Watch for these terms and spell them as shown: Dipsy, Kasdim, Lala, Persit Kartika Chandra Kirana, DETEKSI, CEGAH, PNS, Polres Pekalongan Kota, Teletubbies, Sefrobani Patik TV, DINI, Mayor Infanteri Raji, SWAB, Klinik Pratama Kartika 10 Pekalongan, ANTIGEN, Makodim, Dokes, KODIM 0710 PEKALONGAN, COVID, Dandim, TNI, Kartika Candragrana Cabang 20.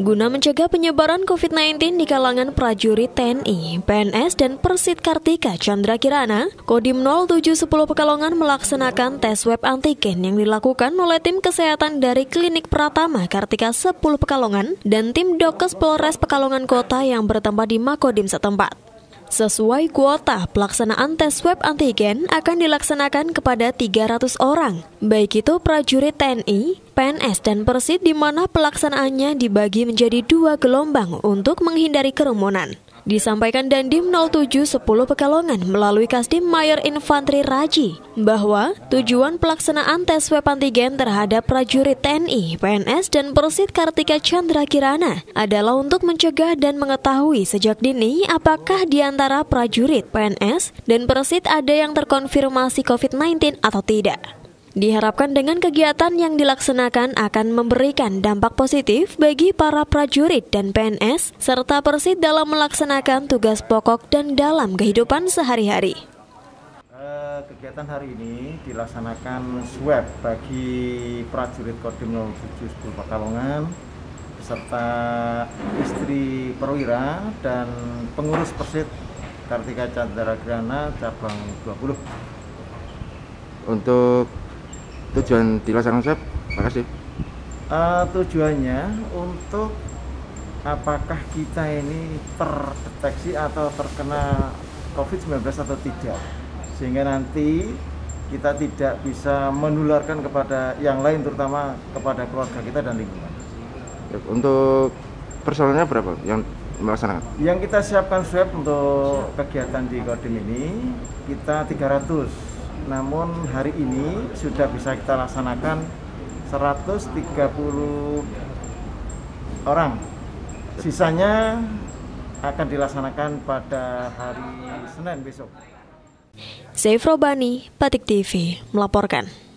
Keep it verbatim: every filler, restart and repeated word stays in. Guna mencegah penyebaran COVID sembilan belas di kalangan prajurit T N I, P N S, dan Persit Kartika Chandra Kirana, Kodim nol tujuh satu nol Pekalongan melaksanakan tes swab antigen yang dilakukan oleh tim kesehatan dari Klinik Pratama Kartika sepuluh Pekalongan dan tim Dokes Polres Pekalongan Kota yang bertempat di Makodim setempat. Sesuai kuota, pelaksanaan tes swab antigen akan dilaksanakan kepada tiga ratus orang, baik itu prajurit T N I, P N S, dan Persit, di mana pelaksanaannya dibagi menjadi dua gelombang untuk menghindari kerumunan. Disampaikan Dandim nol tujuh satu nol Pekalongan melalui Kasdim Mayor Infanteri Raji bahwa tujuan pelaksanaan tes swab antigen terhadap prajurit T N I, P N S, dan Persit Kartika Chandra Kirana adalah untuk mencegah dan mengetahui sejak dini apakah di antara prajurit, P N S, dan Persit ada yang terkonfirmasi COVID sembilan belas atau tidak. Diharapkan dengan kegiatan yang dilaksanakan akan memberikan dampak positif bagi para prajurit dan P N S serta Persit dalam melaksanakan tugas pokok dan dalam kehidupan sehari-hari. Kegiatan hari ini dilaksanakan swab bagi prajurit Kodim nol tujuh satu nol Pekalongan beserta istri perwira dan pengurus Persit Kartika Candragrana Cabang dua puluh. Untuk tujuan dilaksanakan swab, makasih. Uh, tujuannya untuk apakah kita ini terdeteksi atau terkena COVID sembilan belas atau tidak, sehingga nanti kita tidak bisa menularkan kepada yang lain, terutama kepada keluarga kita dan lingkungan. Untuk personelnya berapa yang melaksanakan? Yang kita siapkan swab untuk kegiatan di Kodim ini kita tiga ratus. Namun hari ini sudah bisa kita laksanakan seratus tiga puluh orang. Sisanya akan dilaksanakan pada hari Senin besok. Sefrobani Patik T V melaporkan.